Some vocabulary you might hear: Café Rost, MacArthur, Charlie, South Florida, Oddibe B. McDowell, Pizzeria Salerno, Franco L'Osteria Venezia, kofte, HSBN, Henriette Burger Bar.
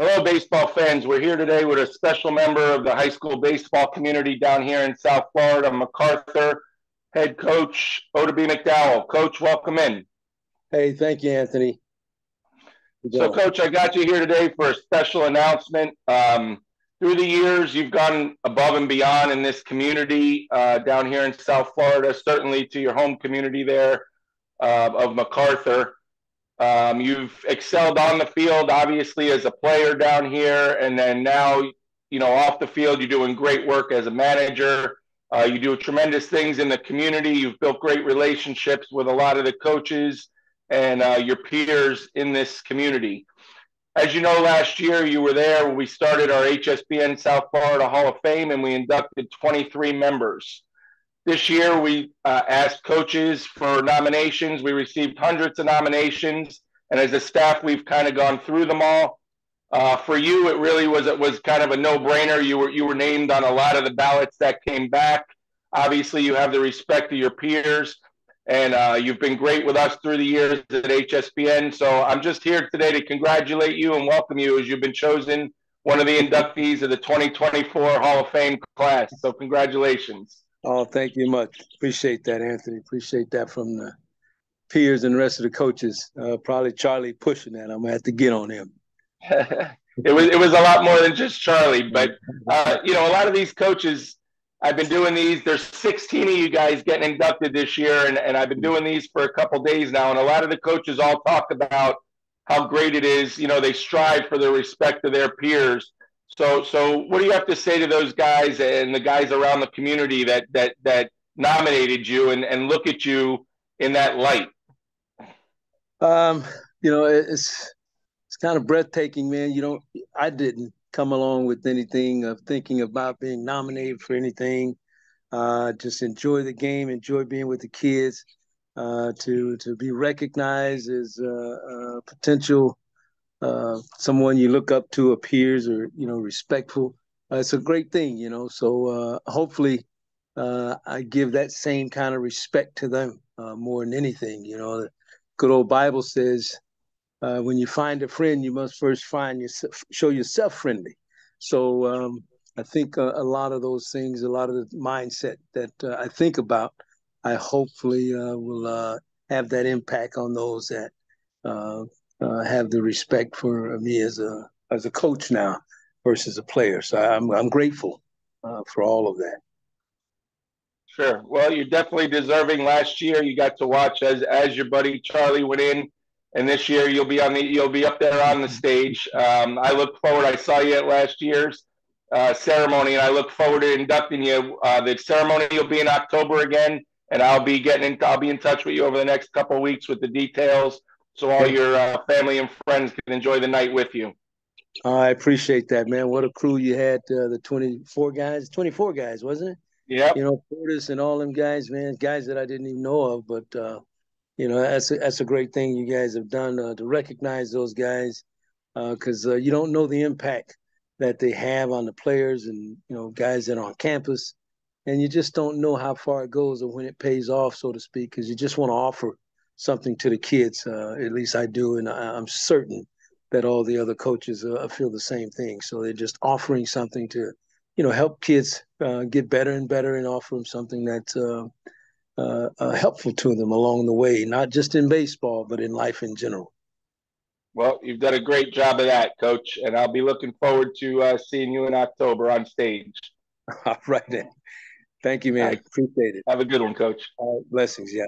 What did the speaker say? Hello, baseball fans. We're here today with a special member of the high school baseball community down here in South Florida, MacArthur, head coach Oddibe B. McDowell. Coach, welcome in. Hey, thank you, Anthony. So, Coach, I got you here today for a special announcement. Through the years, you've gone above and beyond in this community down here in South Florida, certainly to your home community there of MacArthur. You've excelled on the field, obviously, as a player down here. And then now, you know, off the field, you're doing great work as a manager. You do tremendous things in the community. You've built great relationships with a lot of the coaches and your peers in this community. As you know, last year you were there when we started our HSBN South Florida Hall of Fame, and we inducted 23 members. This year, we asked coaches for nominations. We received hundreds of nominations, and as a staff, we've kind of gone through them all. For you, it was kind of a no-brainer. You were named on a lot of the ballots that came back. Obviously, you have the respect of your peers, and you've been great with us through the years at HSBN. So I'm just here today to congratulate you and welcome you as you've been chosen one of the inductees of the 2024 Hall of Fame class. So congratulations. Oh, thank you much. Appreciate that, Anthony. Appreciate that from the peers and the rest of the coaches. Probably Charlie pushing that. I'm going to have to get on him. It was a lot more than just Charlie. But, you know, a lot of these coaches, I've been doing these. There's 16 of you guys getting inducted this year, and I've been doing these for a couple days now. And a lot of the coaches all talk about how great it is. You know, they strive for the respect of their peers. So what do you have to say to those guys and the guys around the community that nominated you and look at you in that light? You know, it's kind of breathtaking, man. You don't, I didn't come along with anything of thinking about being nominated for anything. Just enjoy the game, enjoy being with the kids. To be recognized as a potential someone you look up to, peers, or, you know, respectful. It's a great thing, you know, so hopefully I give that same kind of respect to them more than anything. You know, the good old Bible says when you find a friend, you must first find yourself, show yourself friendly. So I think a lot of those things, a lot of the mindset that I think about, I hopefully will have that impact on those that have the respect for me as a coach now versus a player. So I'm grateful for all of that. Sure. Well, you're definitely deserving. Last year, you got to watch as your buddy Charlie went in, and this year you'll be up there on the stage. I look forward. I saw you at last year's ceremony, and I look forward to inducting you. The ceremony will be in October again, and I'll be in touch with you over the next couple of weeks with the details. So all your family and friends can enjoy the night with you. I appreciate that, man. What a crew you had, the 24 guys, wasn't it? Yeah. You know, Portis and all them guys, man, guys that I didn't even know of. But, you know, that's a great thing you guys have done to recognize those guys, because you don't know the impact that they have on the players and, you know, guys that are on campus. And you just don't know how far it goes or when it pays off, so to speak, because you just want to offer something to the kids, at least I do, and I'm certain that all the other coaches feel the same thing. So they're just offering something to, you know, help kids get better and better and offer them something that's helpful to them along the way, not just in baseball, but in life in general. Well, you've done a great job of that, Coach, and I'll be looking forward to seeing you in October on stage. All right, then. Thank you, man. Right. Appreciate it. Have a good one, Coach. Blessings, yeah.